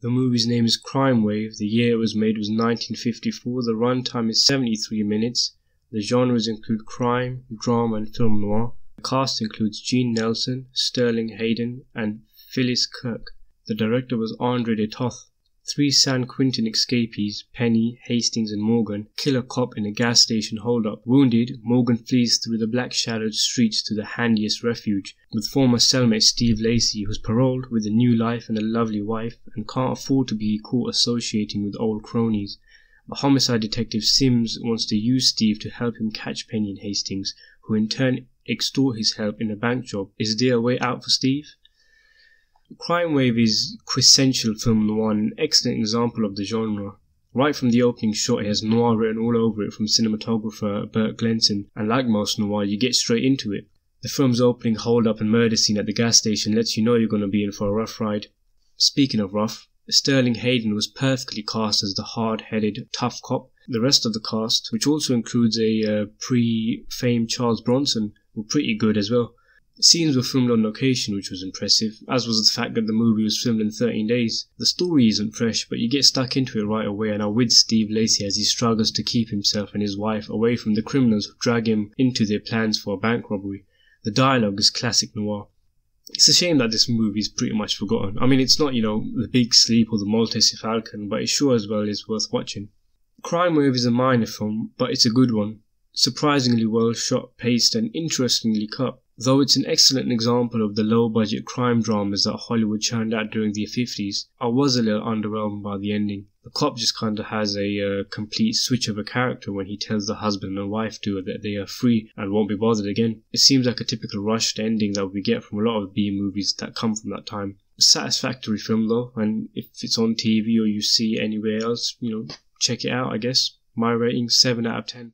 The movie's name is Crime Wave, the year it was made was 1954, the runtime is 73 minutes, the genres include crime, drama and film noir. The cast includes Gene Nelson, Sterling Hayden and Phyllis Kirk. The director was Andre de Toth. Three San Quentin escapees, Penny, Hastings and Morgan, kill a cop in a gas station holdup. Wounded, Morgan flees through the black-shadowed streets to the handiest refuge, with former cellmate Steve Lacey, who's paroled with a new life and a lovely wife, and can't afford to be caught associating with old cronies. But homicide detective Sims wants to use Steve to help him catch Penny and Hastings, who in turn extort his help in a bank job. Is there a way out for Steve? Crime Wave is quintessential film noir, an excellent example of the genre. Right from the opening shot, it has noir written all over it from cinematographer Bert Glennon, and like most noir, you get straight into it. The film's opening hold-up and murder scene at the gas station lets you know you're going to be in for a rough ride. Speaking of rough, Sterling Hayden was perfectly cast as the hard-headed, tough cop. The rest of the cast, which also includes a pre-famed Charles Bronson, were pretty good as well. Scenes were filmed on location, which was impressive, as was the fact that the movie was filmed in 13 days. The story isn't fresh, but you get stuck into it right away and are with Steve Lacey as he struggles to keep himself and his wife away from the criminals who drag him into their plans for a bank robbery. The dialogue is classic noir. It's a shame that this movie is pretty much forgotten. I mean, it's not, The Big Sleep or The Maltese Falcon, but it sure as well is worth watching. Crime Wave is a minor film, but it's a good one. Surprisingly well shot, paced and interestingly cut. Though it's an excellent example of the low-budget crime dramas that Hollywood churned out during the 50s, I was a little underwhelmed by the ending. The cop just kind of has a complete switch of a character when he tells the husband and wife duo that they are free and won't be bothered again. It seems like a typical rushed ending that we get from a lot of B-movies that come from that time. A satisfactory film though, and if it's on TV or you see it anywhere else, check it out I guess. My rating, 7 out of 10.